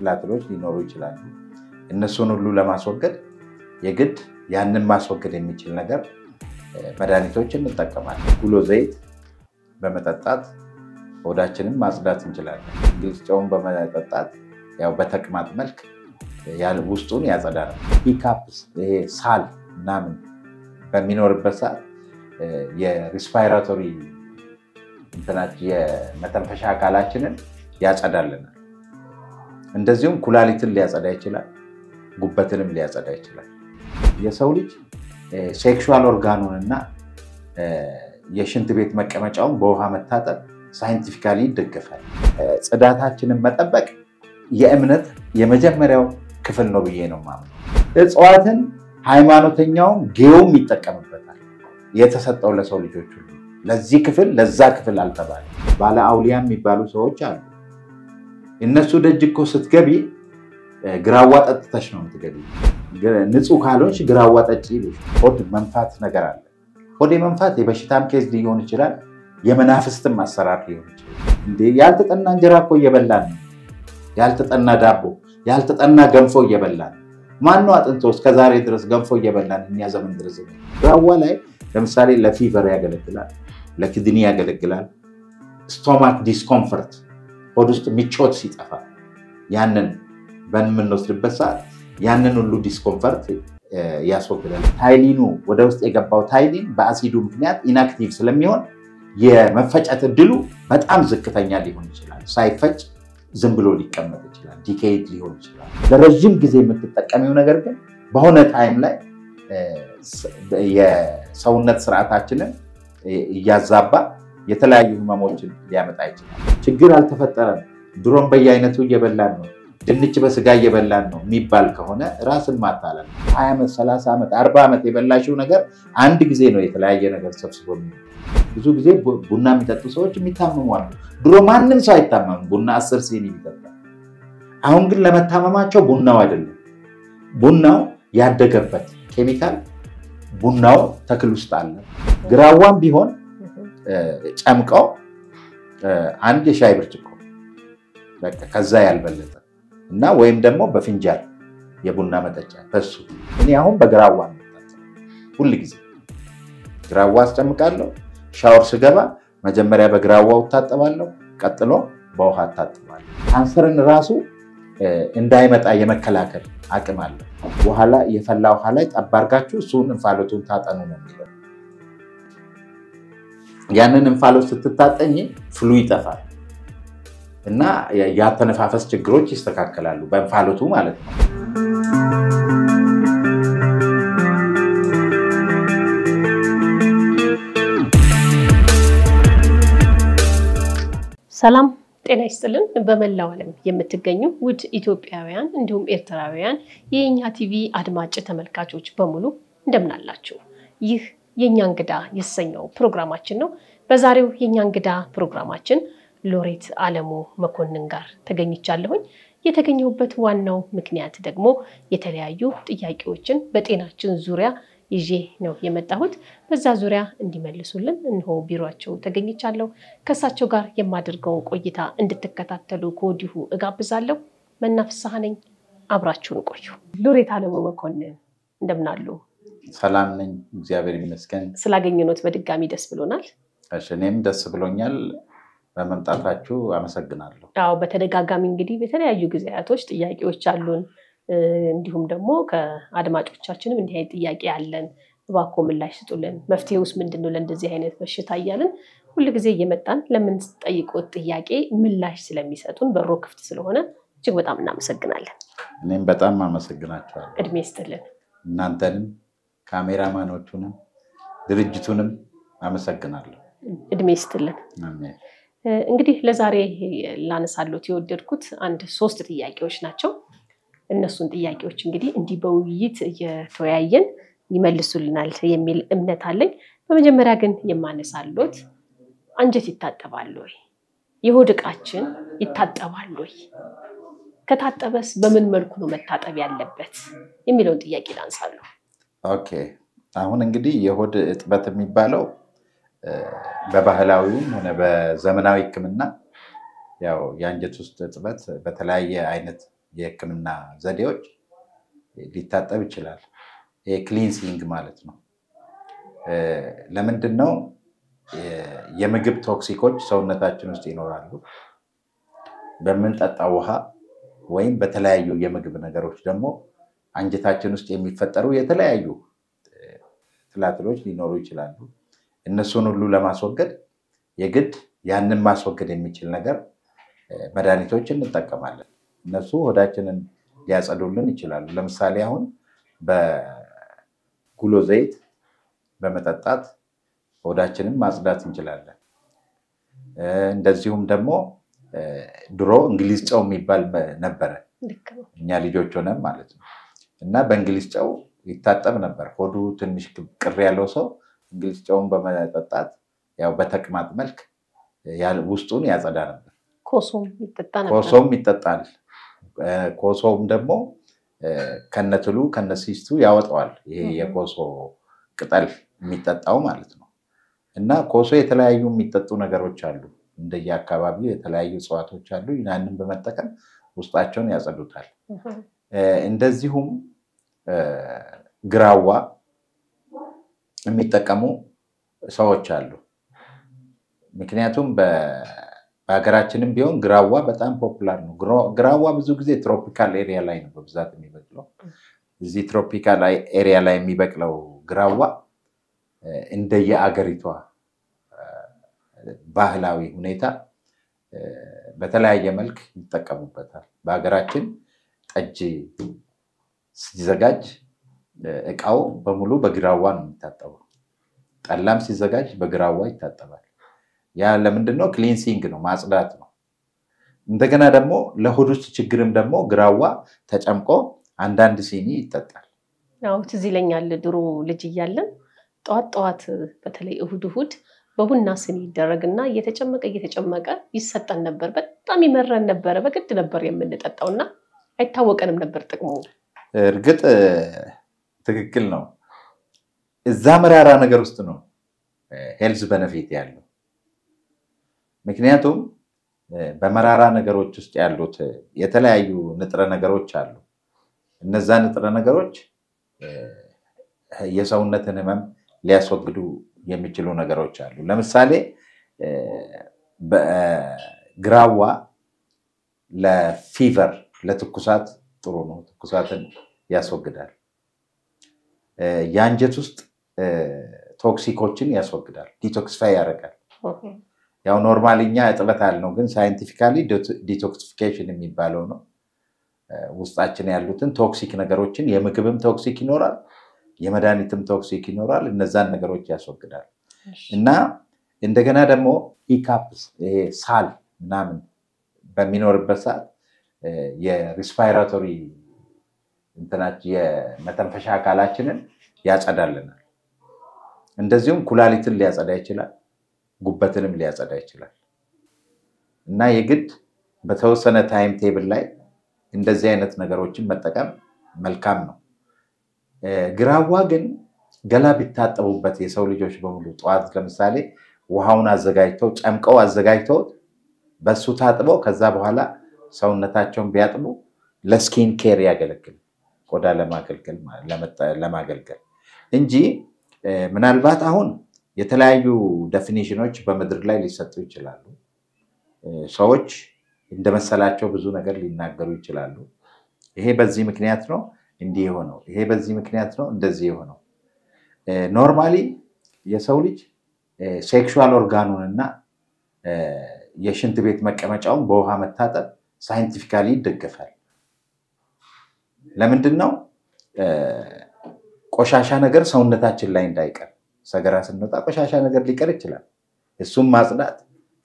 اختلافات ሊኖሩ ይችላሉ እነሱን ሁሉ ለማስወገድ የግድ ያንን ማስወገድ የሚችል ነገር መድኃኒቶችን እንጠቀማለን ጉሎ ዘይት በመጠጣት ወዳችንን ማጽዳት እንችላለን ግልጽውን በመጠጣት ያው በተቅማጥ መልክ ያለው ውስጡን ያጸዳል ፒካፕስ ይሄ ሳል ናምን በሚኖርበት ሰዓት የሪስፓይራቶሪ እንትናት የመተንፈሻ አካላችንን ያጸዳልናል እንደዚሁም ኩላሊትን ሊያጸዳ ይችላል ጉበትንም ሊያጸዳ ይችላል የሰው ልጅ ሴክሹአል ኦርጋኑንና የሽንት ቤት መቀመጫውን በውሃ መታጠብ ሳይንቲፊካሊ ይደገፋል ጽዳታችንን መጠበቅ የእምነት የመጀመሪያው ክፍል ነው ብዬ ነው ማለት እጽዋትን ሃይማኖተኛው ጌውም ይጠቀምበታል የተሰጠው ለሰው ልጆች ሁሉ ለዚህ ክፍል ለዛ ክፍል አልተባለ ባለ አውሊያም የሚባሉ ሰዎች አሉ እነሱ ደጅኮ ስትገቢ ግራዋ ጠጥተሽ ነው የምትገቢ ንጹህ ካልሆንሽ ግራዋ ጠጪ ሆድ መንፋት ነገር አለ ሆድ መንፋት የበሽታም ኬዝ ሊሆን ይችላል የመናፍስትም ማሰራት ሊሆን ይችላል እንዴ ያልተጠና እንጀራ እኮ እየበላን ያልተጠና ዳቦ ያልተጠና ገንፎ እየበላን ማን ነው አጥንቶ እስከዛሬ ድረስ ገንፎ እየበላን እኛ ዘመን ድረስ ግራዋ ላይ ለምሳሌ ለፊቨር ያገለግላል ለክድኒ ያገለግላል ስቶማክ ዲስኮምፎርት ሆድ ውስጥ ምቾት ሲጠፋ ያንን በምን እንወስድበት ሰዓት ያንን ሁሉ ዲስኮምፎርት ያስወግዳል ታይሊኑ ወደ ውስጥ የገባው ታይሊን በአሲዱ ምክንያት ኢንአክቲቭ ስለሚሆን የመፈጨት እድሉ በጣም ዝቅተኛ ሊሆን ይችላል ሳይፈጭ ዝም ብሎ ሊቀመጥ ይችላል ዲኬይድ ሊሆን ይችላል ለረጅም ጊዜ የምትጠቀሚው ነገር ግን በሆነ ታይም ላይ የሰውነት ስርዓታችንን ያዛባ የተለያዩ ህመሞችን ሊያመጣ ይችላል ችግር አልተፈጠረም ድሮም በየአይነቱ እየበላን ነው ድንች በስጋ እየበላን ነው የሚባል ከሆነ ራስን ማታለል 20 ዓመት 30 ዓመት 40 ዓመት የበላሽው ነገር አንድ ጊዜ ነው የተለያየ ነገር ሰብስቦ ብዙ ጊዜ ቡና የሚጠጡ ሰዎች የሚታመሙ አሉ ድሮ ማንም ሰው አይታመም ቡና 10 ሲኒ ይጠጣ አሁን ግን ለመታመማቸው ቡናው አይደለም ቡናው ያደገበት ኬሚካል ቡናው ተክል ውስጥ አለ ግራዋም ቢሆን ጨምቀው አንድ ሻይ ብርጭቆ ለካ ከዛ ያልበለጠ እና ወይም ደግሞ በፍንጃል የቡና መጠጫ በሱ እኔ አሁን በግራዋ መጠጣ ሁሉ ጊዜ ግራዋ አስጨምቃለሁ ሻወር ስገባ መጀመሪያ በግራዋው ታጠባለሁ ቀጥሎ በውሃ ታጠባለሁ ካንሰርን ራሱ እንዳይመጣ የመከላከል አቅም አለ በኋላ የፈላ ውሃ ላይ ጣባርጋችሁ ሱን እንፋሎቱን ታጠኑ ነው የሚለው ያንን እንፋሎት ስትታጠኚ ፍሉ ይጠፋል እና ያተነፋፈስ ችግሮች ይስተካከላሉ በእንፋሎቱ ማለት ነው ሰላም ጤና ይስጥልን በመላው ዓለም የምትገኙ ውድ ኢትዮጵያውያን እንዲሁም ኤርትራውያን የኛ ቲቪ አድማጭ ተመልካቾች በሙሉ እንደምን አላችሁ ይህ የኛ እንግዳ የሰኘው ፕሮግራማችን ነው በዛሬው የኛ እንግዳ ፕሮግራማችን ሎሬት አለሙ መኮንን ጋር ተገኝቻለሁኝ የተገኘሁበት ዋናው ምክንያት ደግሞ የተለያዩ ጥያቄዎችን በጤናችን ዙሪያ ይዤ ነው የመጣሁት በዛ ዙሪያ እንዲመልሱልን እንሆ ቢሮአቸው ተገኝቻለሁ ከሳቸው ጋር የማደርገውን ቆይታ እንድትከታተሉ ኮዲሁ እጋብዛለሁ መናፍስሃ ነኝ አብራችሁን ቆዩ ሎሬት አለሙ መኮንን እንደምን አሉ ሰላም ነኝ እግዚአብሔር ይመስገን ስላገኘነው በድጋሚ ደስ ብሎናል እሺ እኔም ደስ ብሎኛል በመምጣታችሁ አመሰግናለሁ አዎ በተደጋጋሚ እንግዲህ በተለያዩ ጊዜያቶች ጥያቄዎች አሉን እንዲሁም ደግሞ ከአድማጮቻችንም እንዲህ አይነት ጥያቄ ያለን ባኮም ላይ ስጡልን መፍትሄውስ ምንድነው ለእንደዚህ አይነት በሽታ ያያልን ሁሉ ጊዜ እየመጣን ለምን ጠይቆት ጥያቄ ምላሽ ስለሚሰጡን በሮ ክፍት ስለሆነ እጅግ በጣም እናመሰግናለን እኔም በጣም አመሰግናችኋለሁ እድሜ ይስጥልን እናንተንም ካሜራማኖቹንም ድርጅቱንም አመሰግናለሁ እድሜ ይስጥልን አሜን እንግዲህ ለዛሬ ላነሳለሁ የወደድኩት አንድ 3 ጥያቄዎች ናቸው እነሱን ጥያቄዎች እንግዲህ እንዲበውይት የተወያየን ይመልሱልናል የሚል እምነት አለኝ በመጀመሪያ ግን የማነሳለሁት አንጀት ይታጠባል ወይ የሆድ ዕቃችን ይታጠባል ወይ ከታጠበስ በምን መልኩ ነው መታጠብ ያለበት የሚለው ጥያቄ ላንሳለሁ ኦኬ አሁን እንግዲህ የሆድ እጥበት የሚባለው በባህላዊው ሆነ በዘመናዊ ህክምና ያው የአንጀት ውስጥ እጥበት በተለያየ አይነት የህክምና ዘዴዎች ሊታጠብ ይችላል የክሊንሲንግ ማለት ነው ለምንድን ነው የምግብ ቶክሲኮች ሰውነታችን ውስጥ ይኖራሉ በመንጣጣው ውሃ ወይም በተለያዩ የምግብ ነገሮች ደግሞ አንጀታችን ውስጥ የሚፈጠሩ የተለያዩ ትላትሎች ሊኖሩ ይችላሉ እነሱን ሁሉ ለማስወገድ የግድ ያንን ማስወገድ የሚችል ነገር መድኃኒቶችን እንጠቀማለን እነሱ ወዳችንን ያጸዱልን ይችላል ለምሳሌ አሁን በጉሎ ዘይት በመጠጣት ወዳችንን ማጽዳት እንችላለን እንደዚሁም ደግሞ ድሮ እንግሊዝ ጨው የሚባል ነበር እኛ ልጆች ሆነን ማለት ነው እና በእንግሊዝ ጨው ይታጠብ ነበር ሆዱ ትንሽ ቅር ያለው ሰው እንግሊዝ ጨውን በመጠጣት ያው በተቅማጥ መልክ ያል ውስጡን ያጸዳ ነበር ኮሶም ይጠጣ ነበር ኮሶም ይጠጣል ኮሶም ደግሞ ከነትሉ ከነሲስቱ ያወጣዋል ይሄ የኮሶ ቅጠል የሚጠጣው ማለት ነው እና ኮሶ የተለያየ የሚጠጡ ነገሮች አሉ እንደያካባቢው የተለያየ ጽዋቶች አሉ ይናንን በመጠቀም ውስጣቸውን ያጸዱታል እንደዚሁም ግራዋ የሚጠቀሙ ሰዎች አሉ ምክንያቱም በአገራችንም ቢሆን ግራዋ በጣም ፖፑላር ነው ግራዋ ብዙ ጊዜ ትሮፒካል ኤሪያ ላይ ነው በብዛት የሚበቅለው እዚህ ትሮፒካል ኤሪያ ላይ የሚበቅለው ግራዋ እንደየአገሪቷ ባህላዊ ሁኔታ በተለያየ መልክ ይጠቀሙበታል በአገራችን ጠጅ ሲዘጋጅ እቃው በሙሉ በግራዋ ነው የሚታጠበው ጠላም ሲዘጋጅ በግራዋ ይታጠባል ያ ለምንድን ነው ክሊንሲንግ ነው ማጽዳት ነው እንደገና ደግሞ ለሆድ ውስጥ ችግርም ደግሞ ግራዋ ተጨምቆ አንዳንድ ሲኒ ይጠጣል ያው ትዝለኛል ድሮ ልጅ ይያለን ጧት ጧት በተለይ እሁድ በቡና ሲኒ ይደረግና እየተጨመቀ ይሰጣን ነበር በጣም ይመረን ነበር በግድ ነበር የምንጠጣውና አይታወቀንም ነበር ጥቅሙ እርግጥ ትክክል ነው እዛ መራራ ነገር ውስጥ ነው ሄልዝ ቤኔፊት ያለው ምክንያቱም በመራራ ነገሮች ውስጥ ያሉት የተለያዩ ንጥረ ነገሮች አሉ እነዛ ንጥረ ነገሮች የሰውነትን ህመም ሊያስወግዱ የሚችሉ ነገሮች አሉ ለምሳሌ በግራዋ ለፊቨር ለትኩሳት ጥሩ ነው ትኩሳትን ያስወግዳል ያንጀት ውስጥ ቶክሲኮችን ያስወግዳል ዲቶክሲፋይ ያደርጋል ያው ኖርማልኛ እጥበት አለው ግን ሳይንቲፊካሊ ዲቶክሲፊኬሽን የሚባለው ነው ውስጣችን ያሉትን ቶክሲክ ነገሮችን የምግብም ቶክሲክ ይኖራል የመድኃኒትም ቶክሲክ ይኖራል እነዛን ነገሮች ያስወግዳል እና እንደገና ደግሞ ኢካፕስ ይሄ ሳል ምናምን በሚኖርበት ሰዓት የሪስፓይራቶሪ እንትናች የመተንፈሻ አካላችንን ያጸዳልናል እንደዚሁም ኩላሊትን ሊያጸዳ ይችላል ጉበትንም ሊያጸዳ ይችላል እና የግድ በተወሰነ ታይም ቴብል ላይ እንደዚህ አይነት ነገሮችን መጠቀም መልካም ነው ግራዋ ግን ገላ ቢታጠቡበት የሰው ልጆች በሙሉ ጧት ለምሳሌ ውሃውን አዘጋጅተው ጨምቀው አዘጋጅተው በሱ ታጥበው ከዛ በኋላ ሰውነታቸውን ቢያጥቡ ለስኪን ኬር ያገለግል ቆዳ ለማገልገል እንጂ ምናልባት አሁን የተለያዩ ዴፊኒሽኖች በመድር ላይ ሊሰጡ ይችላሉ ሰዎች እንደመሰላቸው ብዙ ነገር ሊናገሩ ይችላሉ ይሄ በዚህ ምክንያት ነው እንዲህ ሆኖ ይሄ በዚህ ምክንያት ነው እንደዚህ ሆኖ ኖርማሊ የሰው ልጅ ሴክሹዋል ኦርጋኑንና የሽንት ቤት መቀመጫውን በውሃ መታጠብ ሳይንቲፊካሊ ይደገፋል ለምንድን ነው ቆሻሻ ነገር ሰውነታችን ላይ እንዳይቀር ሰገራ ስንወጣ ቆሻሻ ነገር ሊቀር ይችላል እሱም ማጽዳት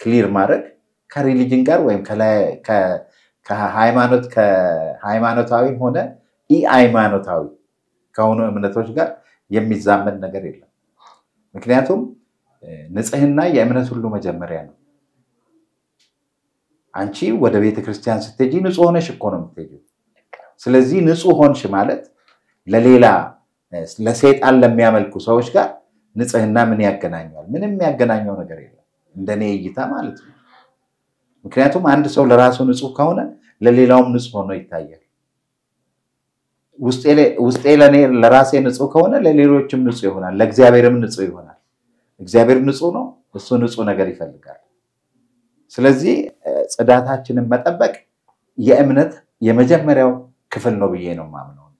ክሊር ማድረግ ከሪሊጅን ጋር ወይም ከሃይማኖታዊ ሆነ ሃይማኖታዊ ከሆኑ እምነቶች ጋር የሚዛመድ ነገር የለም ምክንያቱም ንጽህና የእምነት ሁሉ መጀመሪያ ነው አንቺ ወደ ቤተ ክርስቲያን ስትሄጂ ንጹህ ሆነሽ እኮ ነው የምትሄጂው ስለዚህ ንጹህ ሆንሽ ማለት ለሌላ ለሰይጣን ለሚያመልኩ ሰዎች ጋር ንጽህና ምን ያገናኛል ምንም ያገናኘው ነገር የለም እንደኔ እይታ ማለት ነው ምክንያቱም አንድ ሰው ለራሱ ንጹህ ከሆነ لليلام نسمونه يتايل وستيلاني لراسي نسوكه هنا لليروتشم نسوي هنا لجزابيرم نسوي هنا جزابير نسونه السون نسونه قريب فلقار سلزي صداعت هاتشين متبق يأمنت يمجد مريو كفل نبيينهم معمنون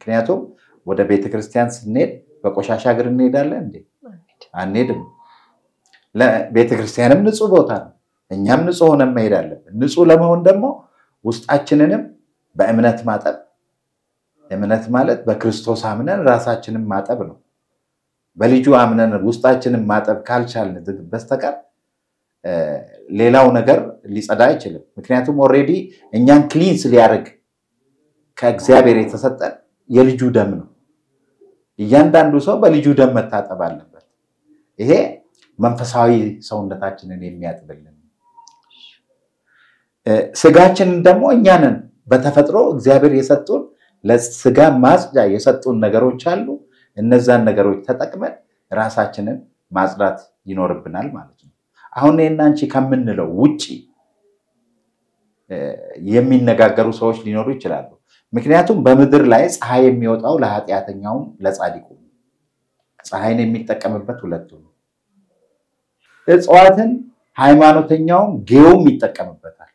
كنياتهم وده بيت كريستيان سنيد بقوشاش أقرني دارلندي عنيدم لا بيت كريستيان من نسوا بوتان إنهم نسوا هنا ما يدارلب نسوا لما هندمو وست هاتشينهم بأمنت ماتب أمنت مالت بكريستوس عمنا راس هاتشينهم ماتبلو بليجو عمنا وست هاتشينهم ماتب كالشالن ده بستكر ليلاو نجار اللي صداعي شلو مكنياتهم already إنهم cleans ليارج كأجزاء بريت ساتر يلجو دمنو يندان دوسه بليجو دم متاتبلو إيه منفصلي سوندة تاچنن يميات بلن. سجاچنن دمو إنيانن بتفترو إخبار يساتون لسجا ماس جاي يساتون نجارو تشالو النزان نجارو تتأكمل رأساتچنن مازرات ينورب بنال مالتون. أهون إننا نشي كم من لو وجي يمين نجارو سوش ينورو تشالو. مكنياتهم بمدر لايس هاي ميوت أو لهات يعتن يوم لس عديكم. سهين ميتأكمل بتولتون. تصواتن ሃይማኖተኛውም ጌውም ይተቀመበታል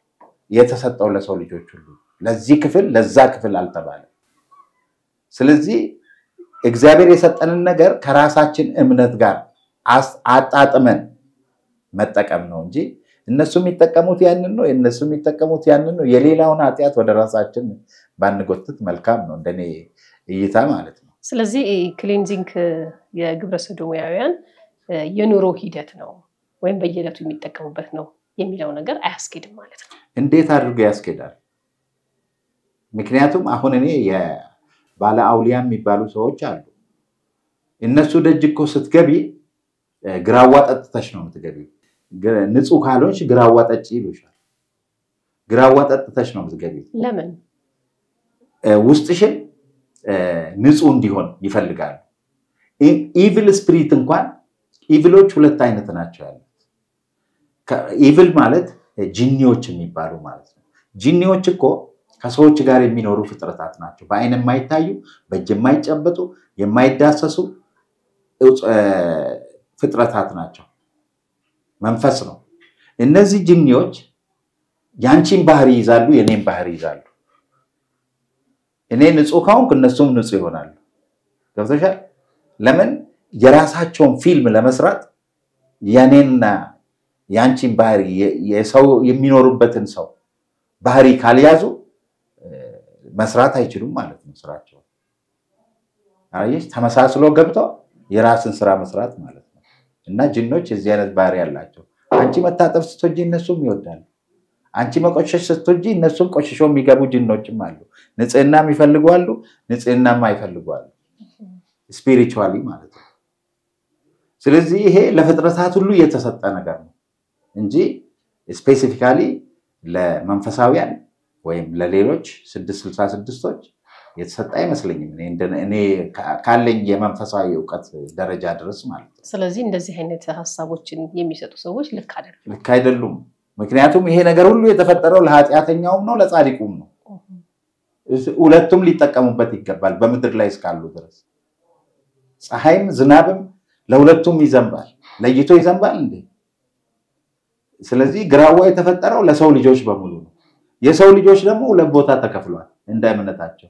የተሰጠው ለሰው ልጆች ሁሉ ለዚህ ክፍል ለዛ ክፍል አልተባለ ስለዚህ እግዚአብሔር የሰጠንን ነገር ከራሳችን እምነት ጋር አጣጥመን መጠቀም ነው እንጂ እነሱም ይተቀሙት ያንን ነው እነሱም ይተቀሙት ያንን ነው የሌላውን ኃጢያት ወደ ራሳችን ባንጎትት መልካም ነው እንደኔ እይታ ማለት ነው ስለዚህ ክሊንዚንግ የግብረ ሰዶማውያን የኑሮ ሂደት ነው وين بيجلتو يمتكوا بثنو يميلوا نجار أسكيد مالته. إن ده ثارو جاي أسكيدار. مكنياتهم أخونني يا بالا أوليان ميبالو سووا جالو. إن السودة جكوا ستجبي جراوات أتتشنو متجبي. نتسو كهالوش جراوات أتجيبوش. جراوات أتتشنو متجبي. لمن؟ وستشل نتسون ديهون يفلقان. إيفل سبريت إنقان إيفلو شغلة تاينة تناجشال. إيفل مالت جنيوش ميبارو مالت. جنيوش كو كسوتش غاري مينورو في ترتات ناتشو. بعدين ما يتايو بجمع يجبتو يجمع يداسسو في ترتات ناتشو. منفصلو. النزي جنيوش يانشين بحري يزالو ينين بحري يزالو. ينين نسوكاون كن نسوم نسيهونالو. كفتشال. لمن የራሳቸውን ፊልም ለመስራት ያኔና ያንቺን ባህሪ የሰው የሚኖሩበትን ሰው ባህሪ ካልያዙ መስራት አይችሉም ማለት ነው ስራቸው አይሽ ተመሳስሎ ገብቶ የራስን ስራ መስራት ማለት ነው እና ጅኖች እዚህ አይነት ባህሪ ያላቸው አንቺ መታጠፍ ስትወጂ እነሱም ይወዳሉ አንቺ መቆሸሽ ስትወጂ እነሱም ቆሽሾም የሚገቡ ጅኖችም አሉ ንጽህናም ይፈልጓሉ ንጽህናም አይፈልጓሉ ስፒሪቹዋሊ ማለት ነው ስለዚህ ይሄ ለፍጥረታት ሁሉ የተሰጠ ነገር ነው እንጂ ስፔሲፊካሊ ለመንፈሳውያን ወይም ለሌሎች 666ዎች የተሰጠ አይመስልኝም እኔ ካለኝ የመንፈሳዊ ዕውቀት ደረጃ ድረስ ማለት ነው ስለዚህ እንደዚህ አይነት ሐሳቦችን የሚሰጡ ሰዎች ልክ አይደሉም ምክንያቱም ይሄ ነገር ሁሉ የተፈጠረው ለኃጢያተኛው ነው ለጻድቁም ነው ሁለቱም ሊጠቀሙበት ይገባል በመድር ላይ ስካሉ ድረስ ፀሐይም ዝናብም ለሁለቱም ይዘንባል ለይቶ ይዘንባል እንዴ ስለዚህ ግራዋ የተፈጠረው ለሰው ልጆች በሙሉ ነው የሰው ልጆች ደግሞ ሁለት ቦታ ተከፍሏል እንደ እምነታቸው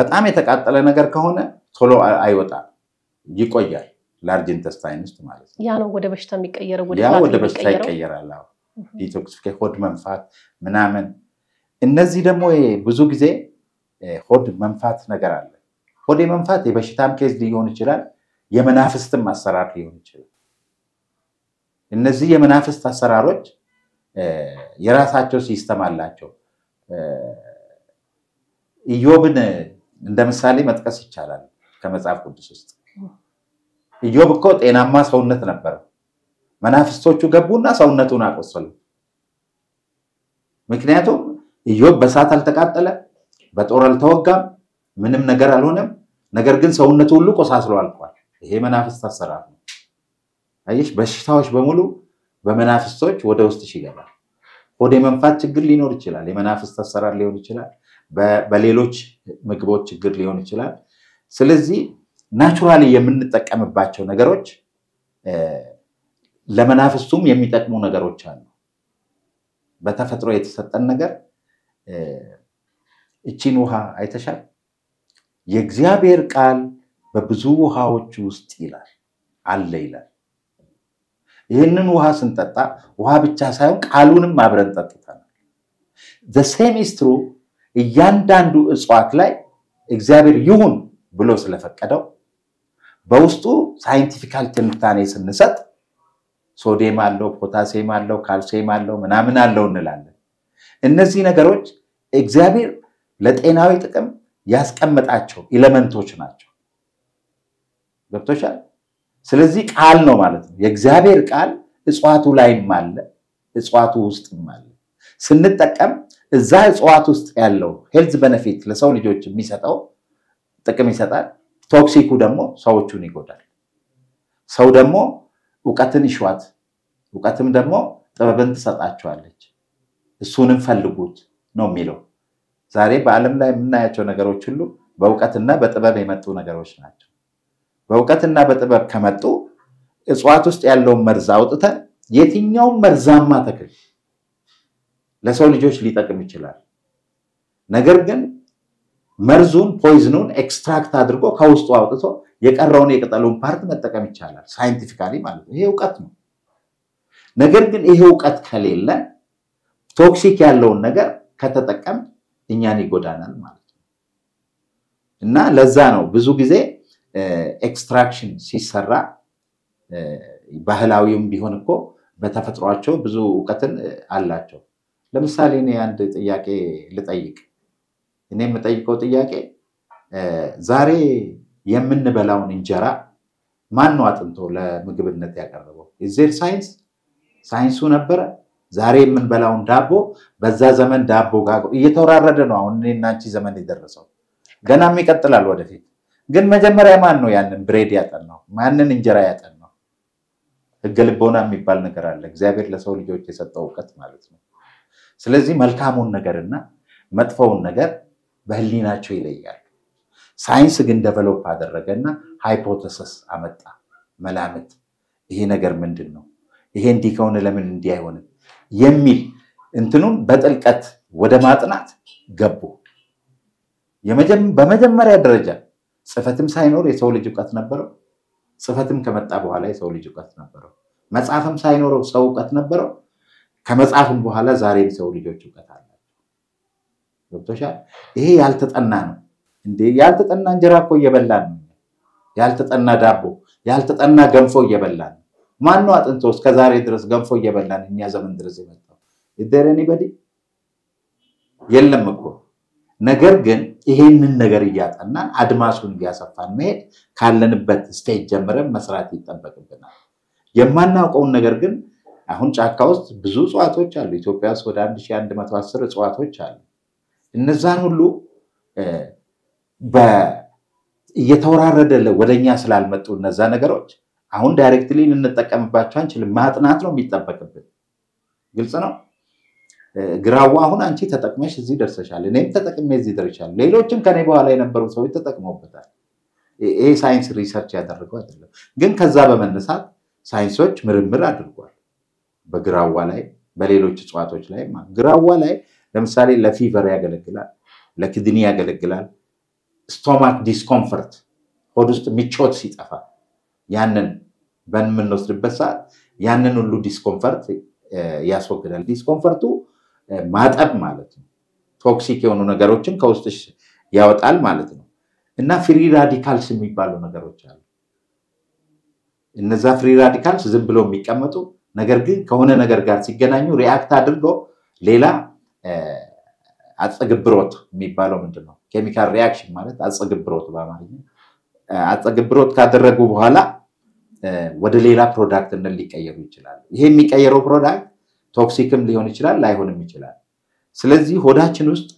በጣም የተቃጠለ ነገር ከሆነ ቶሎ አይወጣም ይቆያል ላርጅ ኢንተስታይን ውስጥ ማለት ነው። ያ ነው ወደ በሽታ የሚቀየረው ወደ በሽታ ይቀየራል። ዲቶክሲፊኬሽን ሆድ መንፋት ምናምን እነዚህ ደግሞ ብዙ ጊዜ ሆድ መንፋት ነገር አለ ሆዴ መንፋት የበሽታም ኬዝ ሊሆን ይችላል የመናፍስትም አሰራር ሊሆን ይችላል እነዚህ የመናፍስት አሰራሮች የራሳቸው ሲስተም አላቸው ኢዮብን እንደምሳሌ መጥቀስ ይቻላል ከመጽሐፍ ቅዱስ ውስጥ ኢዮብ እኮ ጤናማ ሰውነት ነበር መናፍስቶቹ ገቡና ሰውነቱን አቆሰሉ ምክንያቱም ኢዮብ በሳት አልተቃጠለ በጦር አልተወጋ ምንም ነገር አልሆነም ነገር ግን ሰውነቱ ሁሉ ቆሳስሎ አልቋል ይሄ መናፍስት አሰራር ነው አይሽ በሽታዎች በሙሉ በመናፍስቶች ወደ ውስጥ ይገባል ወደ መንፋት ችግር ሊኖር ይችላል የመናፍስት አሰራር ሊሆን ይችላል በሌሎች ምግቦች ችግር ሊሆን ይችላል ስለዚህ ናቹራሊ የምንጠቀምባቸው ነገሮች ለመናፍስቱም የሚጠቅሙ ነገሮች አሉ በተፈጥሮ የተሰጠን ነገር እቺን ውሃ አይተሻል የእግዚአብሔር ቃል በብዙ ውሃዎች ውስጥ ይላል አለ ይላል ይሄንን ውሃ ስንጠጣ ውሃ ብቻ ሳይሆን ቃሉንም ማብረን ተጠጣናል the same is true እያንዳንዱ እጽዋት ላይ እግዚአብሔር ይሁን ብሎ ስለፈቀደው በውስጡ ሳይንቲፊካል ትንታኔ ስንሰጥ ሶዲየም አለው ፖታሲየም አለው ካልሲየም አለው ምናምን አለው እንላለን እነዚህ ነገሮች እግዚአብሔር ለጤናዊ ጥቅም ያስቀመጣቸው ኤሌመንቶች ናቸው ገብቶሻል ስለዚህ ቃል ነው ማለት ነው የእግዚአብሔር ቃል እጽዋቱ ላይም አለ እጽዋቱ ውስጥም አለ ስንጠቀም እዛ እጽዋት ውስጥ ያለው ሄልዝ ቤኔፊት ለሰው ልጆች የሚሰጠው ጥቅም ይሰጣል ቶክሲኩ ደግሞ ሰውቹን ይጎዳል ሰው ደግሞ ወቀትን ይሽዋት ወቀትም ደግሞ ጥበብን ተሰጣቸዋለች እሱንም ፈልጉት ነው የሚለው ዛሬ በአለም ላይ የምናያቸው ነገሮች ሁሉ በወቀትና በጥበብ የመጡ ነገሮች ናቸው በወቀትና በጥበብ ከመጡ እጽዋት ውስጥ ያለው መርዝ አውጥተ የትኛው መርዛማ ተከል ለሰው ልጆች ሊጠቅም ይችላል ነገር ግን መርዙን ፖይዝኑን ኤክስትራክት አድርጎ ከውስጡ አውጥቶ የቀረውን የቅጠሉን ፓርት መጠቀም ይችላል ሳይንቲፊካሊ ማለት ነው ይሄ ዕውቀት ነው ነገር ግን ይሄ ዕውቀት ከሌለ ቶክሲክ ያለውን ነገር ከተጠቀም እኛን ይጎዳናል ማለት ነው እና ለዛ ነው ብዙ ጊዜ ኤክስትራክሽን ሲሰራ ባህላዊውም ቢሆን እኮ በተፈጥሯቸው ብዙ ዕውቀትን አላቸው ለምሳሌ እኔ አንድ ጥያቄ ልጠይቅ እኔም ጠይቀው ጥያቄ ዛሬ የምንበላውን እንጀራ ማን ነው አጥንቶ ለምግብነት ያቀርበው እዚህ ሳይንስ ሳይንሱ ነበር ዛሬ የምንበላውን ዳቦ በዛ ዘመን ዳቦ ጋር እየተወራረደ ነው አሁን እኔና አንቺ ዘመን ይደረሰው ገናም ይቀጥላል ወደፊት ግን መጀመሪያ ማን ነው ያንን ብሬድ ያጠናው ማንን እንጀራ ያጠናው ህገልቦና የሚባል ነገር አለ እግዚአብሔር ለሰው ልጆች የሰጠው ዕውቀት ማለት ነው ስለዚህ መልካሙን ነገርና መጥፎውን ነገር በህሊናቸው ይለያል ሳይንስ ግን ዴቨሎፕ አደረገና ሃይፖቴሲስ አመጣ መላምት ይሄ ነገር ምንድነው ይሄ እንዲከውን ለምን እንዲያይሆን የሚል እንትኑን በጥልቀት ወደ ማጥናት ገቡ በመጀመሪያ ደረጃ ጽፈትም ሳይኖር የሰው ልጅ ዕውቀት ነበረው ጽፈትም ከመጣ በኋላ የሰው ልጅ ዕውቀት ነበረው መጻፍም ሳይኖረው ሰው ዕውቀት ነበረው ከመጻፍም በኋላ ዛሬ የሰው ልጆች ዕውቀት አለ ገብቶሻል ይሄ ያልተጠና ነው እንዴ ያልተጠና እንጀራ እኮ እየበላን ያልተጠና ዳቦ ያልተጠና ገንፎ እየበላን ማን ነው አጥንቶ እስከ ዛሬ ድረስ ገንፎ እየበላን እኛ ዘመን ድረስ የመጣው ይደረኔ በዲ የለም እኮ ነገር ግን ይሄንን ነገር እያጠናን አድማሱን እያሰፋን መሄድ ካለንበት ስቴጅ ጀምረን መስራት ይጠበቅብናል የማናውቀውን ነገር ግን አሁን ጫካ ውስጥ ብዙ እጽዋቶች አሉ ኢትዮጵያ ውስጥ ወደ 1110 እጽዋቶች አሉ እነዛን ሁሉ በየተወራረደ ወደኛ ስላልመጡ እነዛ ነገሮች አሁን ዳይሬክትሊ እንንጠቀምባቸው አንችልም ማጥናት ነው የሚጠበቅብን ግልጽ ነው ግራዋ አሁን አንቺ ተጠቅመሽ እዚህ ደርሰሻል እኔም ተጠቅሜ እዚህ ደርሻለሁ ሌሎችም ከኔ በኋላ የነበሩ ሰዎች ተጠቅመውበታል ይሄ ሳይንስ ሪሰርች ያደረገው አይደለም ግን ከዛ በመነሳት ሳይንሶች ምርምር አድርጓል በግራዋ ላይ በሌሎች እጽዋቶች ላይ ግራዋ ላይ ለምሳሌ ለፊቨር ያገለግላል ለክድኒ ያገለግላል ስቶማክ ዲስኮምፎርት ሆድ ውስጥ ምቾት ሲጠፋ ያንን በእንምንወስድበት ሰዓት ያንን ሁሉ ዲስኮምፎርት ያስወግዳል ዲስኮምፎርቱ ማጠብ ማለት ነው ቶክሲክ የሆኑ ነገሮችን ከውስጥሽ ያወጣል ማለት ነው እና ፍሪ ራዲካልስ የሚባሉ ነገሮች አሉ እነዛ ፍሪ ራዲካልስ ዝም ብሎ የሚቀመጡ ነገር ግን ከሆነ ነገር ጋር ሲገናኙ ሪአክት አድርገው ሌላ አጽግብሮት የሚባለው ምንድነው ኬሚካል ሪአክሽን ማለት አጽግብሮት በአማርኛ አጽግብሮት ካደረጉ በኋላ ወደ ሌላ ፕሮዳክት እንደሊቀየሩ ይችላል ይሄ የሚቀየረው ፕሮዳክት ቶክሲክም ሊሆን ይችላል ላይሆንም ይችላል ስለዚህ ሆዳችን ውስጥ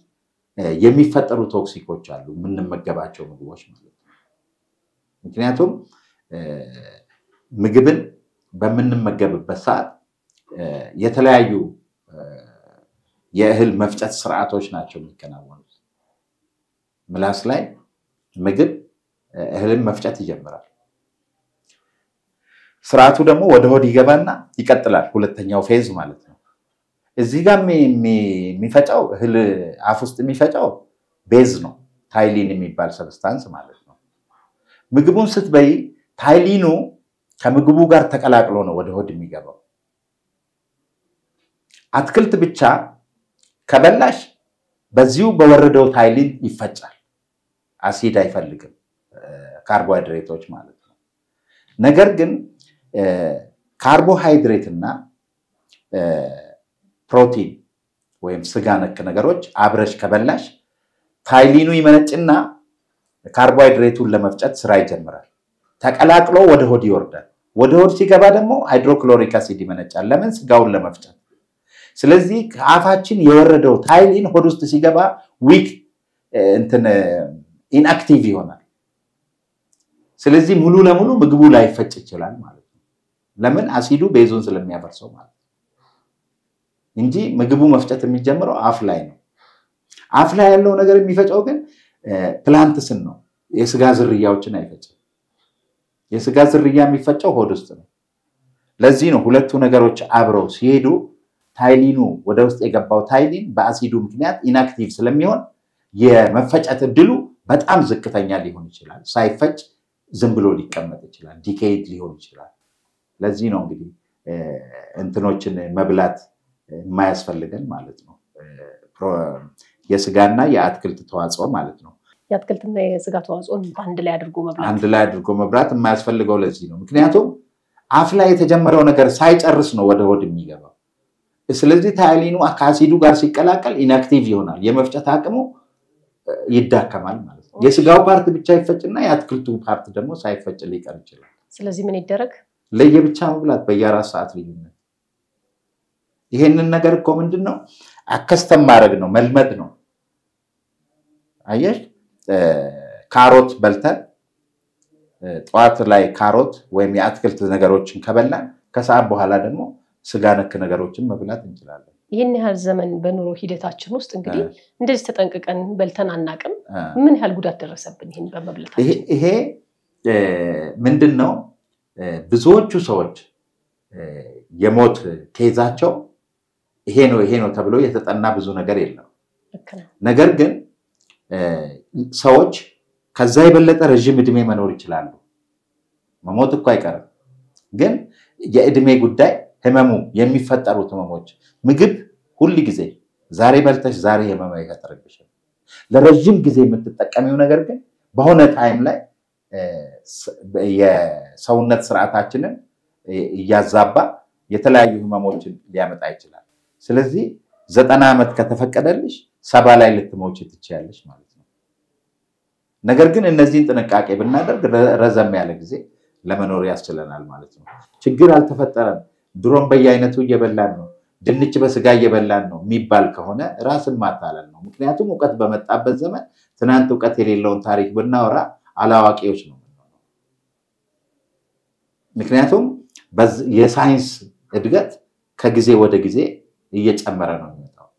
የሚፈጠሩ ቶክሲኮች አሉ ምን መገባቸው ምግቦች ማለት ምክንያቱም ምግብን በመንመገብበት ሰዓት የተለያዩ የእህል መፍጨት ስርዓቶች ናቸው የሚከናወኑት ምላስ ላይ ምግብ እህልን መፍጨት ይጀምራል ስርዓቱ ደግሞ ወደ ሆድ ይገባና ይቀጥላል ሁለተኛው ፌዝ ማለት ነው እዚህ ጋር የሚፈጫው እህል አፍ ውስጥ የሚፈጫው ቤዝ ነው ታይሊን የሚባል ሰብስታንስ ማለት ነው ምግቡን ስትበይ ታይሊኑ ከምግቡ ጋር ተቀላቅሎ ነው ወደ ሆድ የሚገባው አትክልት ብቻ ከበላሽ በዚሁ በወረደው ታይሊን ይፈጫል አሲድ አይፈልግም ካርቦሃይድሬቶች ማለት ነው ነገር ግን ካርቦሃይድሬት እና ፕሮቲን ወይም ስጋ ነክ ነገሮች አብረሽ ከበላሽ ታይሊኑ ይመነጭና ካርቦሃይድሬቱን ለመፍጨት ስራ ይጀምራል ተቀላቅሎ ወደ ሆድ ይወርዳል ወደ ሆድ ሲገባ ደግሞ ሃይድሮክሎሪክ አሲድ ይመነጫል ለምን ስጋውን ለመፍጨት ስለዚህ አፋችን የወረደው ታይሊን ሆድ ውስጥ ሲገባ ዊክ እንትን ኢንአክቲቭ ይሆናል ስለዚህ ሙሉ ለሙሉ ምግቡ ላይ ፈጭ ይችላል ማለት ነው ለምን አሲዱ ቤዞን ስለሚያፈርሰው ማለት እንጂ ምግቡ መፍጨት የሚጀምረው አፍ ላይ ነው አፍ ላይ ያለው ነገር የሚፈጨው ግን ፕላንትስን ነው የስጋ ዝርያዎችን አይፈጭም የስጋ ዝርያ የሚፈጨው ሆድ ውስጥ ነው ለዚህ ነው ሁለቱ ነገሮች አብረው ሲሄዱ ታይሊኑ ወደ ውስጥ የገባው ታይሊን በአሲዱ ምክንያት ኢንአክቲቭ ስለሚሆን የመፈጨት እድሉ በጣም ዝቅተኛ ሊሆን ይችላል ሳይፈጭ ዝም ብሎ ሊቀመጥ ይችላል ዲኬይድ ሊሆን ይችላል ለዚህ ነው እንግዲህ እንትኖችን መብላት ማያስፈልገን ማለት ነው የስጋና የአትክልት ተዋጽኦ ማለት ነው የአትክልትና የስጋ ተዋጽኦን አንድ ላይ አድርጎ መብላት ማያስፈልገው ለዚህ ነው ምክንያቱም አፍ ላይ የተጀመረው ነገር ሳይጨርስ ነው ወደ ሆድ የሚገባው ስለዚህ ታይሊኑ አካሲዱ ጋር ሲቀላቀል ኢንአክቲቭ ይሆናል የመፍጨት አቅሙ ይዳከማል ማለት ነው የስጋው ፓርት ብቻ ይፈጭና ያትክልቱ ፓርት ደግሞ ሳይፈጭ ሊቀር ይችላል ስለዚህ ምን ይደረግ ለየብቻ መብላት በየአራት ሰዓት ልዩነት ይሄንን ነገር እኮ ምንድነው አከስተም ማድረግ ነው መልመድ ነው አየሽ ካሮት በልተን ጧት ላይ ካሮት ወይም ያትክልት ነገሮችን ከበላን ከሰዓት በኋላ ደግሞ ስጋ ነክ ነገሮችን መብላት እንችላለን ይሄን ያህል ዘመን በኑሮ ሂደታችን ውስጥ እንግዲህ እንደዚህ ተጠንቅቀን በልተን አናቀም ምን ያህል ጉዳት ደረሰብን ይሄን በመብላታችን ይሄ ምንድነው ብዙዎቹ ሰዎች የሞት ኬዛቸው ይሄ ነው ተብሎ የተጠና ብዙ ነገር የለም ነገር ግን ሰዎች ከዛ የበለጠ ረጅም እድሜ መኖር ይችላሉ መሞት እኮ አይቀርም ግን የእድሜ ጉዳይ ህመሙ የሚፈጠሩት ህመሞች ምግብ ሁሉ ጊዜ ዛሬ በልተሽ ዛሬ ህመም አይፈጠርብሽ ለረጅም ጊዜ የምትጠቀሚው ነገር ግን በሆነ ታይም ላይ የሰውነት ስርዓታችንን ያዛባ የተለያዩ ህመሞችን ሊያመጣ ይችላል ስለዚህ 90 አመት ከተፈቀደልሽ 70 ላይ ልትሞቺ ትችያለሽ ማለት ነው ነገር ግን እነዚህን ጥንቃቄ ብናደርግ ረዘም ያለ ጊዜ ለመኖር ያስችለናል ማለት ነው ችግር አልተፈጠረም ድሮም በየአይነቱ እየበላን ነው ድንች በስጋ እየበላን ነው የሚባል ከሆነ ራስን ማታለል ነው ምክንያቱም ዕውቀት በመጣበት ዘመን ትናንት ዕውቀት የሌለውን ታሪክ ብናወራ አላዋቂዎች ነው ምክንያቱም የሳይንስ እድገት ከጊዜ ወደ ጊዜ እየጨመረ ነው የሚመጣው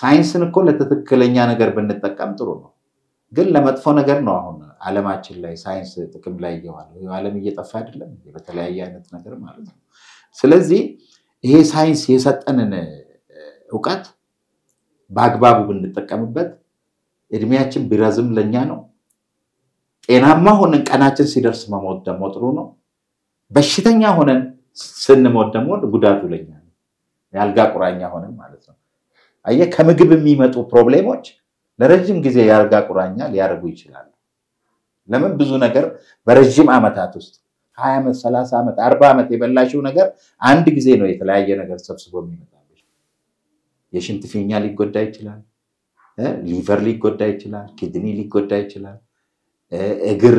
ሳይንስን እኮ ለትክክለኛ ነገር ብንጠቀም ጥሩ ነው ግን ለመጥፎ ነገር ነው አሁን ዓለማችን ላይ ሳይንስ ጥቅም ላይ እየዋለ ዓለም እየጠፋ አይደለም በተለያየ አይነት ነገር ማለት ነው ስለዚህ ይሄ ሳይንስ የሰጠንን ዕውቀት በአግባቡ ብንጠቀምበት እድሜያችን ቢረዝም ለኛ ነው ጤናማ ሆነን ቀናችን ሲደርስ መሞት ደግሞ ጥሩ ነው በሽተኛ ሆነን ስንሞት ደግሞ ጉዳቱ ለኛ ነው ያልጋ ቁራኛ ሆነን ማለት ነው አየህ ከምግብ የሚመጡ ፕሮብሌሞች ለረጅም ጊዜ ያልጋ ቁራኛ ሊያርጉ ይችላል ለምን ብዙ ነገር በረጅም አመታት ውስጥ 20 አመት 30 አመት 40 አመት የበላሽው ነገር አንድ ጊዜ ነው የተለያየ ነገር ሰብስቦ የሚመጣው የሽንት ፊኛ ሊጎዳ ይችላል liver ليكودا يجلا kidney ليكودا يجلا اجر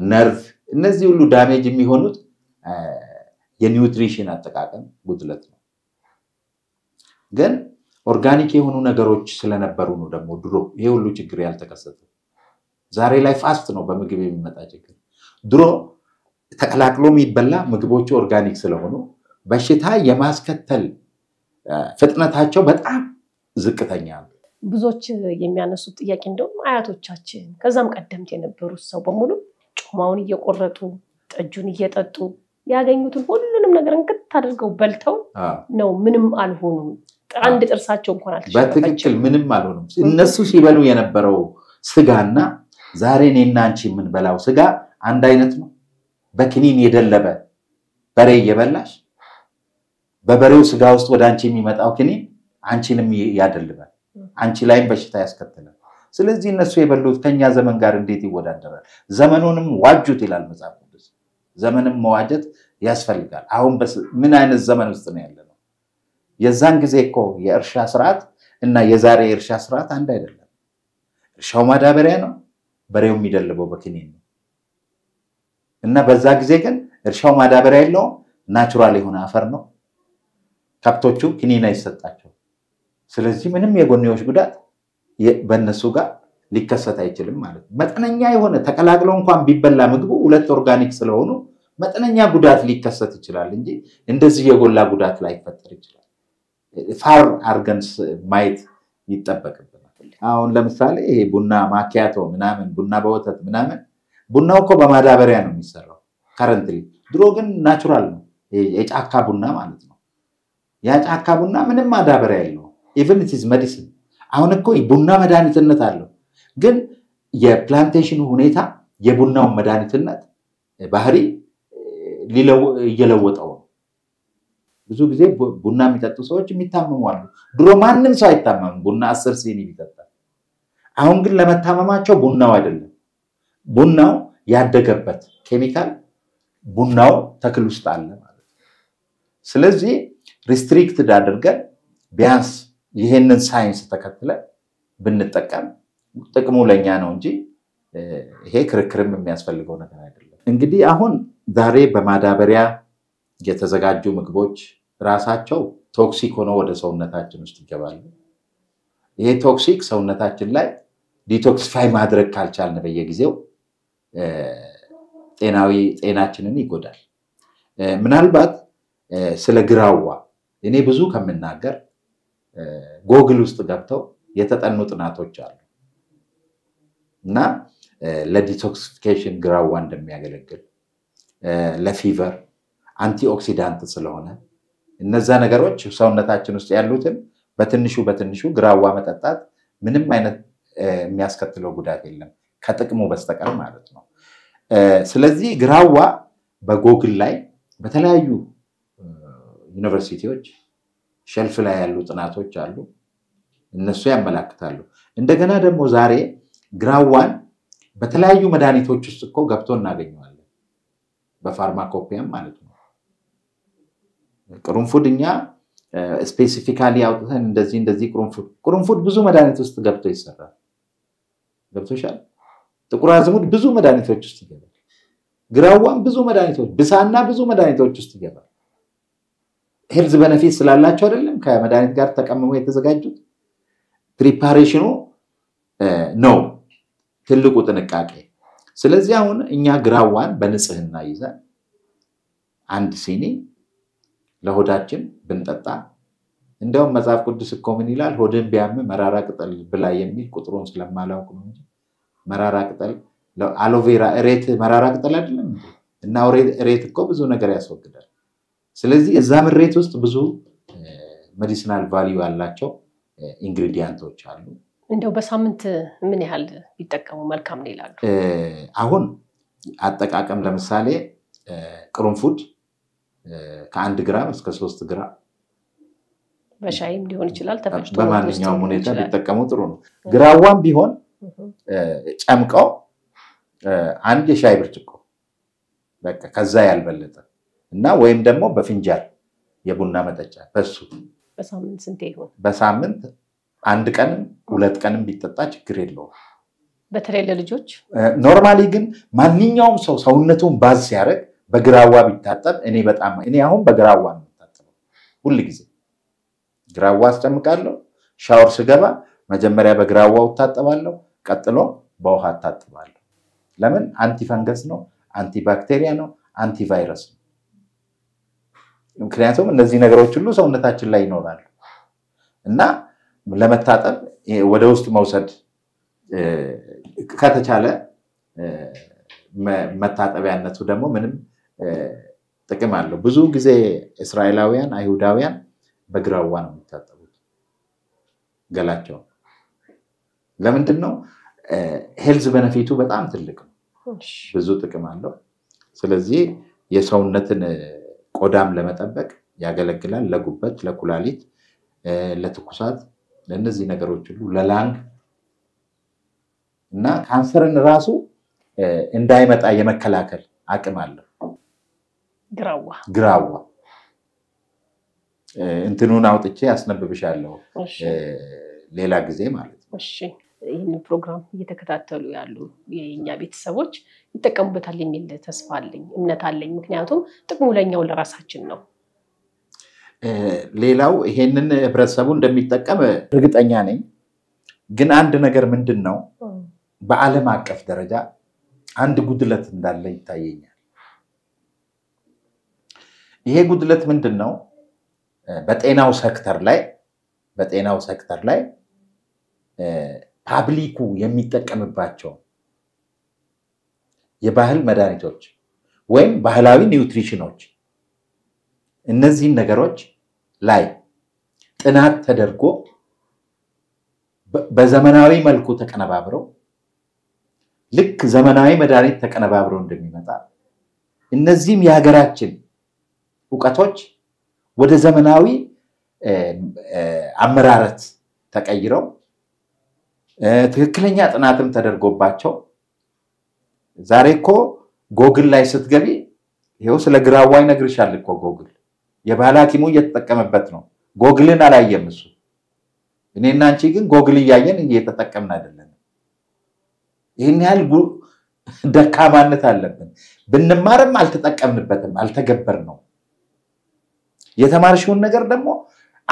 نرف الناس يقولوا damage ميهونوت يا nutrition أتكلم بدلتنا. جن organic يهونونا جروش سلنا برونو ده مدرو يقولوا تجري على تكسرته. زاري life أصلاً وبمجيبه من متاجك. درو تكلم يتبلى مجبوش organic سلهونو بس هاي يماسك التل فتنة هاي شو بدأ ذكرتها يعني. بزوج يميانه صوت يكندم عياته تشاچين كذا مقدمت ينبروسه وبمولو جماوني يقرطو تجوني يتطو ያገኙትን ሁሉንም ነገር እንቅት አድርገው በልተው ነው ምንም አልሆኑም አንድ ጥርሳቸው እንኳን አልተሻለ በትክክል ምንም አልሆኑም እነሱ ሲበሉ የነበረው ስጋና ዛሬ እኔና አንቺ ምን በላው ስጋ አንድ አይነት ነው በክኒን የደለበ በሬ የበላሽ በበሬው ስጋ ውስጥ ወደ አንቺ የሚመጣው ክኒን አንቺንም ያደልባል አንቺ ላይም በሽታ ያስከተላል ስለዚህ እነሱ የበሉት ከኛ ዘመን ጋር እንዴት ይወዳደራል ዘመኑንም ዋጁት ይላል መጽሐፍ زمن مواجد يسفل قال عون بس من أين الزمن استنى لنا يزانج زيكو يرشى سرعات إنه يزاري يرشى سرعات عن دايرنا شو ما دابرينه بريهم يدلبوا بكنين إنه بزاج زيكن يرشى ما دابرينه ناتورالي هنا فرنو كابتوشو كنينا يستاتشو سلزي منهم يقولني وش بدأ بنسوقا لكسات أيتلم مالك مثلاً نيا هون تكلعلون قام بيبلع مجبو ولا تورجانيك سلهونو مثلاً نيا غدات لكسات يجلالين جي إندزي يقول لا غدات لايك فترة يجلال فار أرجنس مايت يتبقى كده هون لمثال إيه بنا ما كياتو منامن بنا بوتات منامن بنا وكو بماذا بريانو ميسرو كارنتري دروجن ناتورال إيه إيش أكابونا مالتنا يا إيش أكابونا من ماذا بريانو even it is medicine هون كوي بنا مداني تنتالو ግን የፕላንቴሽኑ ሁኔታ የቡናው መዳንትነት ባህሪ ሊለው የለወጠው ብዙ ጊዜ ቡና የሚጠጡ ሰዎች የሚታመሙ አሉ ድሮ ማንንም ሰው አይታመም ቡና 10 ሲኒ ቢጠጣ አሁን ግን ለመታመማቸው ቡናው አይደለም ቡናው ያደገበት ኬሚካል ቡናው ተክል ውስጥ አለ ማለት ስለዚህ ሪስትሪክትድ አድርገን ቢያንስ ይሄንን ሳይንስ ተከትለን ብንጠቀም ጥቅሙ ለኛ ነው እንጂ ይሄ ክርክርም የሚያስፈልገው ነገር አይደለም እንግዲህ አሁን ዛሬ በማዳበሪያ የተዘጋጁ ምግቦች ራሳቸው ቶክሲክ ሆነው ወደ ሰውነታችን ውስጥ ይገባሉ ይሄ ቶክሲክ ሰውነታችን ላይ ዲቶክሲፋይ ማድረግ ካልቻልን በየጊዜው ጤናችንን ይጎዳል ምናልባት ስለ ግራዋ እኔ ብዙ ከምናገር ጎግል ውስጥ ገብተው የተጠኑ ጥናቶች አሉ እና ለዲቶክሲፊኬሽን ግራዋ እንደሚያገለግል ለፊቨር አንቲኦክሲዳንት ስለሆነ እነዛ ነገሮች ሰውነታችን ውስጥ ያሉትን በትንሹ ግራዋ መጠጣት ምንም አይነት የሚያስከትለው ጉዳት የለም ከጥቅሙ በስተቀር ማለት ነው ስለዚህ ግራዋ በጎግል ላይ በተለያዩ ዩኒቨርሲቲዎች ሸልፍ ላይ ያሉ ጥናቶች አሉ እነሱ ያመላክታሉ እንደገና ደግሞ ዛሬ ግራዋን በተለያዩ መድኃኒቶች ውስጥ እኮ ገብቶ እናገኘዋለን በፋርማኮፒያም ማለት ነው ቅርንፉድኛ ስፔሲፊካሊ አውጥተን እንደዚህ ቅርንፉድ ብዙ መድኃኒት ውስጥ ገብቶ ይሰራል ገብቶሻል ጥቁር አዝሙድ ብዙ መድኃኒቶች ውስጥ ይገባል ግራዋን ብዙ መድኃኒቶች ብሳና ብዙ መድኃኒቶች ውስጥ ይገባል ሄልዝ ቤኔፊት ስላላቸው አይደለም ከመድኃኒት ጋር ተቀምመው የተዘጋጁት ፕሪፓሬሽኑ ነው ትልቁ ጥንቃቄ ስለዚህ አሁን እኛ ግራዋን በንጽህና ይዘን አንድ ሲኒ ለሆዳችን ብንጠጣ እንደው መጽሐፍ ቅዱስ እኮ ምን ይላል ሆድን ቢያም መራራ ቅጠል ብላ የሚል ቁጥሩን ስለማላውቅ ነው እንጂ መራራ ቅጠል አሎቬራ እሬት መራራ ቅጠል አይደለም እና እሬት እኮ ብዙ ነገር ያስወግዳል ስለዚህ እዛ ምሬት ውስጥ ብዙ ሜዲሲናል ቫልዩ ያላቸው ኢንግሪዲየንቶች አሉ እንደው በሳምንት ምን ያህል ይጠቀሙ መልካም ነው ይላሉ አሁን አጠቃቀም ለምሳሌ ቅርንፉድ ከ1 ግራም እስከ 3 ግራም በሻይም ሊሆን ይችላል ተፈጭቶ በማንኛውም ሁኔታ ቢጠቀሙ ጥሩ ነው ግራዋም ቢሆን ጨምቀው አንድ የሻይ ብርጭቆ በቃ ከዛ ያልበለጠ እና ወይም ደግሞ በፍንጃል የቡና መጠጫ በሱ በሳምንት ስንት ይሆን በሳምንት عند كنن ولاد كنن بيتطاج كريلو. بتريل الجوج؟ نورمالي جن ما نيجيهم سو سونتهم بعض سيارك بجراوا بيتطاج إني بتأمل إني هم بجراوا بيتطاج. كل جزء جراوا استم كارلو شاور سجبا ما جمرة بجراوا وتطبالو كتلو باوها تطبالو. لمن أنتي فانجس نو أنتي بكتيريا نو أنتي فيروس. يمكن أن تقول أن الذين قرأوا كله سونتاتش لا ينوران. إنّا لما تاتب ودوست موسد كاتا شاله ما تاتب عن نتودمو منهم تكمله بزوج زي إسرائيلويان أيهوداويان بقراوان تاتبوت غلطوا لما تنو هيلز بنفيتو بتعمل لكم بزوج تكمله سلزي يسون نتن قدام لما تبك يا جلجلان لا جبت لا كلاليت لا تكوسات لأن زي نجاروش لو لالانغ نا كانسرن راسو إن دائما أيام كلاكل عكمال غراوة إنتنو نعود إشي أصلاً ببشارله ليلا جزء ماله ماشي إنه برنامج يتكتاتلو يالو ينجبي تسويش يتكلم بتعليم اللي تسفالين إن تعليم مكنياتهم تكملين يا ولا راسها جنّو ሌላው ይሄንን ህብረተሰቡ እንደሚጠቀም እርግጠኛ ነኝ ግን አንድ ነገር ምንድነው በአለም አቀፍ ደረጃ አንድ ጉድለት እንዳለ ይታየኛል ይሄ ጉድለት ምንድነው በጤናው ሴክተር ላይ ፓብሊኩ የሚጠቀምባቸው የባህል መድኃኒቶች ወይም ባህላዊ ኒውትሪሽኖች እነዚህ ነገሮች ላይ ጥናት ተደርጎ በዘመናዊ መልኩ ተቀነባብረው ልክ ዘመናዊ መድኃኒት ተቀነባብረው እንደሚመጣ እነዚህም የሀገራችን ዕውቀቶች ወደ ዘመናዊ አመራረት ተቀይረው ትክክለኛ ጥናትም ተደርጎባቸው ዛሬ እኮ ጎግል ላይ ስትገቢ ይሄው ስለ ግራዋ ይነግርሻል እኮ ጎግል የባህል ሐኪሙ እየተጠቀመበት ነው ጎግልን አላየም እሱ እኔና አንቺ ግን ጎግል እያየን እየተጠቀምን አይደለም ይሄን ያህል ደካማነት አለብን ብንማርም አልተጠቀምንበትም አልተገበር ነው የተማርሽውን ነገር ደግሞ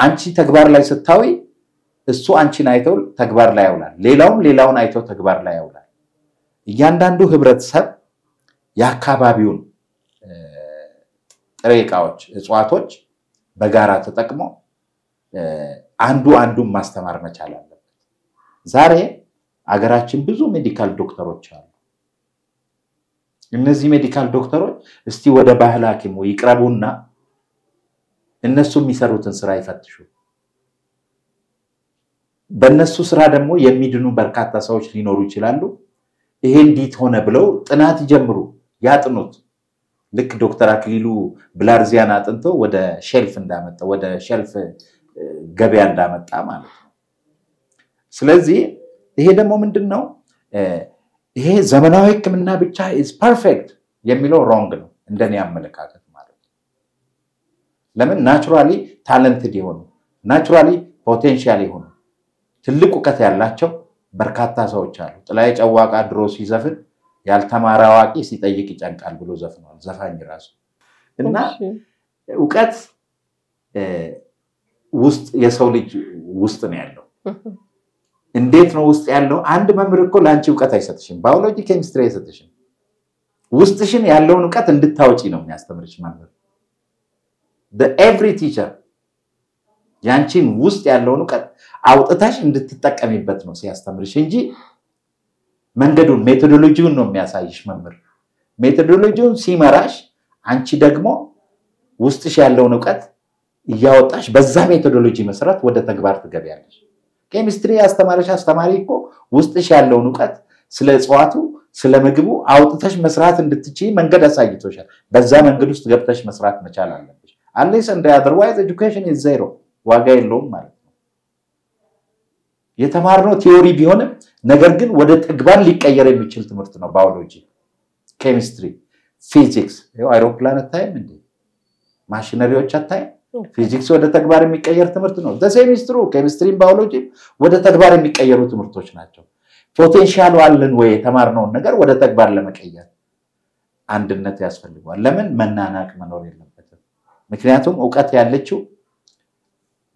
አንቺ ተግባር ላይ ስታዊ እሱ አንቺን አይተው ተግባር ላይ ያውላል ሌላውን አይተው ተግባር ላይ ያውላል እያንዳንዱ ህብረተሰብ ያካባቢውን ጥሬቃዎች እጽዋቶች በጋራ ተጠቅሞ አንዱ ማስተማር መቻል አለበት ዛሬ አገራችን ብዙ ሜዲካል ዶክተሮች አሉ እነዚህ ሜዲካል ዶክተሮች እስቲ ወደ ባህል ሐኪሙ ይቅረቡና እነሱ የሚሰሩትን ስራ ይፈትሹ በእነሱ ስራ ደግሞ የሚድኑ በርካታ ሰዎች ሊኖሩ ይችላሉ ይሄ እንዴት ሆነ ብለው ጥናት ይጀምሩ ያጥኑት ልክ ዶክተር አክሊሉ ብላርዚያን አጥንቶ ወደ ሼልፍ እንዳመጣ ወደ ሼልፍ ገበያ እንዳመጣ ማለት ነው ስለዚህ ይሄ ደግሞ ምንድነው ይሄ ዘመናዊ ህክምና ብቻ is perfect የሚለው wrong ነው እንደኔ አመለካከት ማለት ነው ለምን ናቹራሊ ታለንትድ ይሆኑ ናቹራሊ ፖቴንሻል ይሆኑ ትልቅ ዕውቀት ያላቸው በርካታ ሰዎች አሉ ጥላዬ ጨዋቃ ድሮ ሲዘፍን ያልተማረ አዋቂ ሲጠይቅ ይጨንቃል ብሎ ዘፍኗል ዘፋኝ ራሱ እና ዕውቀት ውስጥ የሰው ልጅ ውስጥ ነው ያለው እንዴት ነው ውስጥ ያለው አንድ መምህር እኮ ላንቺ ዕውቀት አይሰጥሽም ባዮሎጂ ኬሚስትሪ አይሰጥሽም ውስጥሽን ያለውን ዕውቀት እንድታወጪ ነው የሚያስተምርሽ መምህር the every teacher ያንቺን ውስጥ ያለውን ዕውቀት አውጥታሽ እንድትጠቀሚበት ነው ሲያስተምርሽ እንጂ መንገዱን ሜቶዶሎጂውን ነው የሚያሳይሽ መምህር ሜቶዶሎጂውን ሲመራሽ አንቺ ደግሞ ውስጥሽ ያለውን ዕውቀት ያወጣሽ በዛ ሜቶዶሎጂ መሰረት ወደ ተግባር ትገቢያለሽ ኬሚስትሪ አስተማሪሽ አስተማሪ እኮ ውስጥሽ ያለውን ዕውቀት ስለ እጽዋቱ ስለ ምግቡ አውጥተሽ መስራት እንድትችይ መንገድ አሳይቶሻል በዛ መንገድ ውስጥ ገብተሽ መስራት መቻል አለብሽ unless and otherwise education is zero ዋጋ የለውም ማለት ነው የተማርነው ቲዮሪ ቢሆንም ነገር ግን ወደ ተግባር ሊቀየር የሚችል ትምህርት ነው ባዮሎጂ ኬሚስትሪ ፊዚክስ አይሮፕላን አታይም እንዴ ማሽነሪዎች አታይም فيزيكس وده تكبار ميكاير تمرتنو. ده same is true. chemistry biology وده تكبار ميكايرو تمرتوش ناتشو. potential والن وي تمارنون نجار وده تكبار لمكاير. عندنا تياس فلقوا. لمن مناناك منوري لمبتر. مكنياتهم أوقات يعلتشو.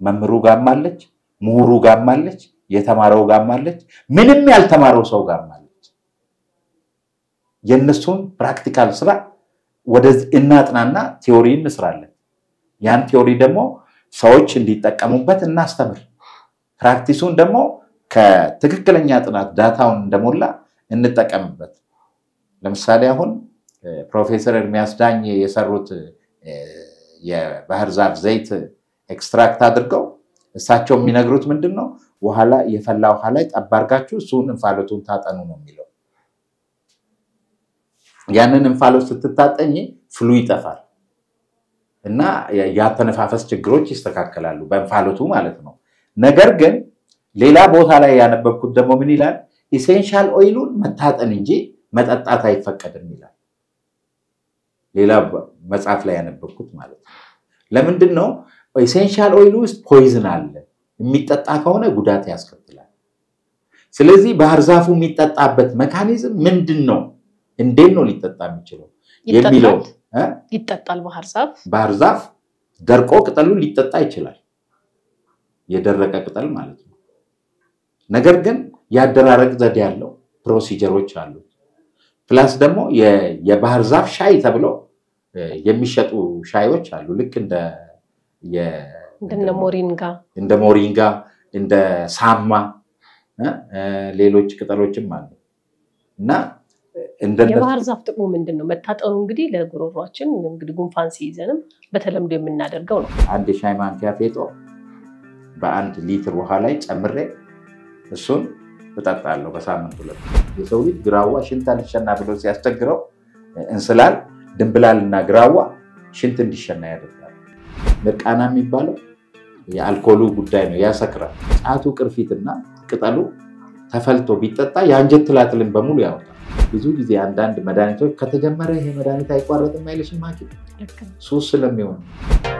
ممرو قام مالج. مورو قام مالج. يتمارو قام مالج. من الميال تمارو سو قام مالج. ينسون practical سرع. وده إناتنا تيورين نسرالن. ያን ቲዮሪ ደግሞ ሰዎች እንዲጠቀሙበት እናስተምር ፕራክቲሱን ደግሞ ከትክክለኛ ጥናት ዳታውን እንደሞላ እንጠቀምበት ለምሳሌ አሁን ፕሮፌሰር እርሚያስ ዳኝ የሰሩት የባህር ዛፍ ዘይት ኤክስትራክት አድርገው እሳቸው የሚነግሩት ምንድነው ወሃላ የፈላ ወሃላ ይጣባርጋችሁ ሱን እንፋሎቱን ታጠኑ ነው የሚለው ያንን እንፋሎት ስትታጠኚ ፍሉ ይጠፋል እና ያተነፋፈስ ችግሮች ይስተካከላሉ በእንፋሎቱ ማለት ነው ነገር ግን ሌላ ቦታ ላይ ያነበብኩት ደግሞ ምን ይላል ኢሴንሻል ኦይሉን መታጠን እንጂ መጠጣት አይፈቀድም ይላል ሌላ መጽሐፍ ላይ ያነበብኩት ማለት ነው ለምንድን ነው ኢሴንሻል ኦይሉ ውስጥ ፖይዝን አለ የሚጠጣ ከሆነ ጉዳት ያስከትላል ስለዚህ ባህር ዛፉ የሚጠጣበት መካኒዝም ምንድነው እንዴት ነው ሊጠጣ የሚችለው የሚለው ይጣጣል ባህር ዛፍ ደርቆ ቅጠሉ ሊጣጣ ይችላል የደረቀ ቅጠል ማለት ነው ነገር ግን ያደረረቅ ዘዴ ያለው ፕሮሲጀሮች አሉ ፕላስ ደግሞ የባህር ዛፍ ሻይ ተብሎ የሚሸጡ ሻዮች አሉ ልክ እንደ ሞሪንጋ እንደ ሳማ ሌሎች ቅጠሎችም አሉ እና የባህር ዛፍ ጥቅሙ ምንድነው መታጠኑ እንግዲህ ለጉሮሮአችን እንግዲህ ጉንፋን ሲይዘንም በተለምዶ የምናደርገው ነው አንድ ሻይ ማንኪያ ፌጦ በአንድ ሊትር ውሃ ላይ ጨምሬ እሱን ተጣጣለው በሳምንት ሁለት የሰው ልጅ ግራዋ ሽንት እንዲሸና ብሎ ሲያስቸግረው እንስላል ድንብላልና ግራዋ ሽንት እንዲሸና ያደርጋል ምርቃና የሚባለው የአልኮሉ ጉዳይ ነው ያሰክራል ጣቱ ቅርፊትና ቅጠሉ ተፈልቶ ቢጠጣ ያንጀት ትላትልን በሙሉ ያወጣል ብዙ ጊዜ አንድ መድኃኒቶች ከተጀመረ ይሄ መድኃኒት አይቋረጥም አይልሽም ማኪ ለከ ሱስ ስለሚሆን